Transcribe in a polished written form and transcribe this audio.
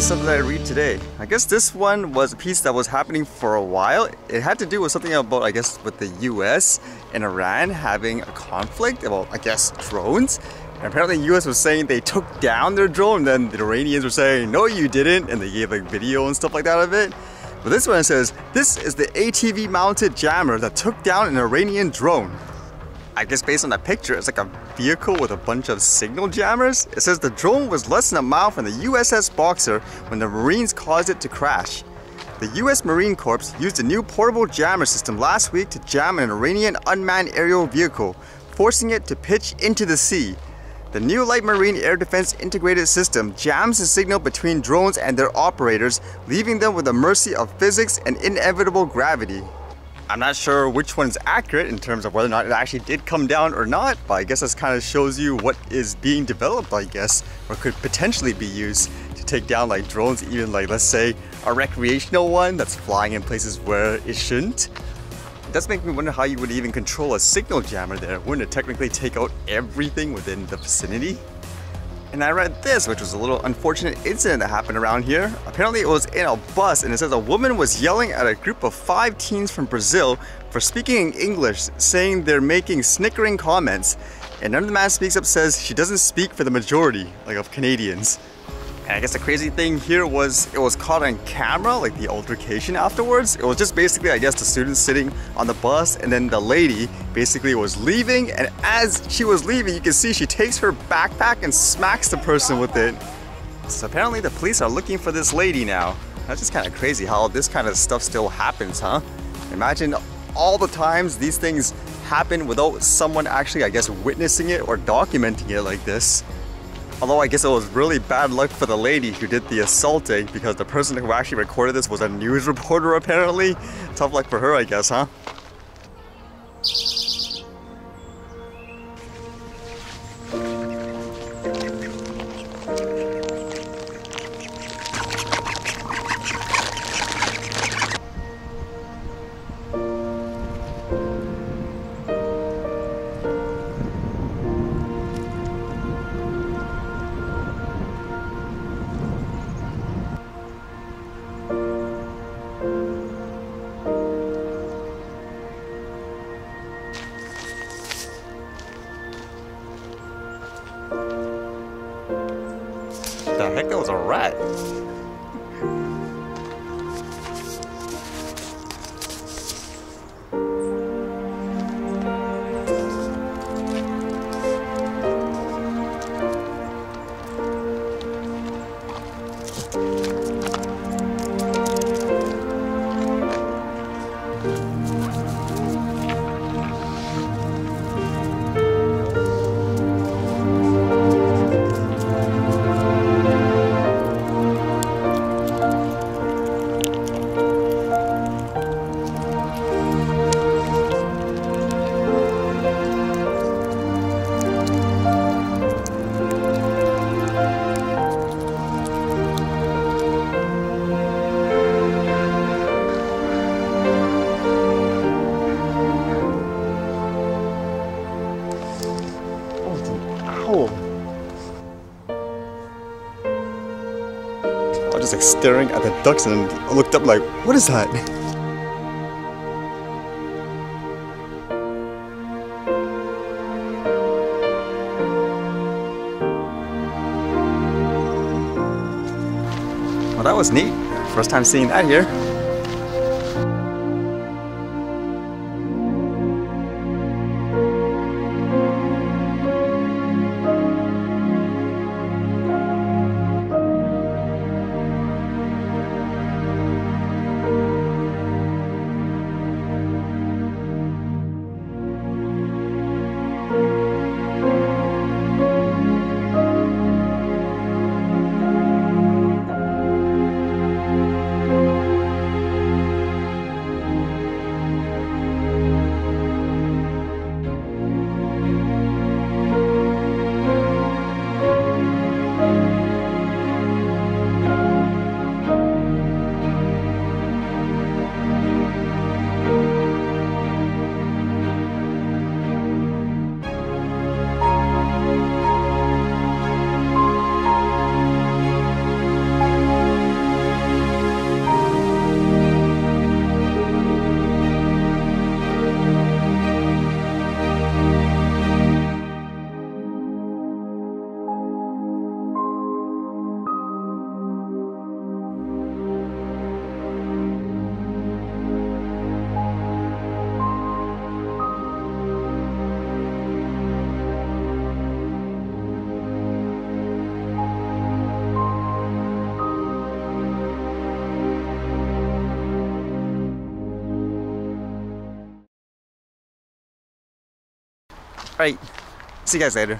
Something that I read today. I guess this one was a piece that was happening for a while. It had to do with something about, I guess, with the US and Iran having a conflict about, I guess, drones. And apparently the US was saying they took down their drone, then the Iranians were saying, no you didn't, and they gave like video and stuff like that of it. But this one says, this is the ATV mounted jammer that took down an Iranian drone. I guess based on that picture, it's like a vehicle with a bunch of signal jammers. It says the drone was less than a mile from the USS Boxer when the Marines caused it to crash. The US Marine Corps used a new portable jammer system last week to jam an Iranian unmanned aerial vehicle, forcing it to pitch into the sea. The new Light Marine Air Defense Integrated System jams the signal between drones and their operators, leaving them with the mercy of physics and inevitable gravity. I'm not sure which one's accurate in terms of whether or not it actually did come down or not, but I guess this kind of shows you what is being developed, I guess, or could potentially be used to take down like drones, even like, let's say, a recreational one that's flying in places where it shouldn't. It does make me wonder how you would even control a signal jammer there. Wouldn't it technically take out everything within the vicinity? And I read this, which was a little unfortunate incident that happened around here. Apparently it was in a bus, and it says a woman was yelling at a group of 5 teens from Brazil for speaking in English, saying they're making snickering comments. And none of the man speaks up, says she doesn't speak for the majority, like, of Canadians. And I guess the crazy thing here was it was caught on camera, like the altercation afterwards. It was just basically, I guess, the students sitting on the bus, and then the lady basically was leaving, and as she was leaving, you can see she takes her backpack and smacks the person with it. So apparently the police are looking for this lady now. That's just kind of crazy how this kind of stuff still happens, huh? Imagine all the times these things happen without someone actually, I guess, witnessing it or documenting it like this. Although I guess it was really bad luck for the lady who did the assaulting, because the person who actually recorded this was a news reporter apparently. Tough luck for her, I guess, huh? The heck, that was a rat. I was just like staring at the ducks, and I looked up like, what is that? Well, that was neat. First time seeing that here. All right, see you guys later.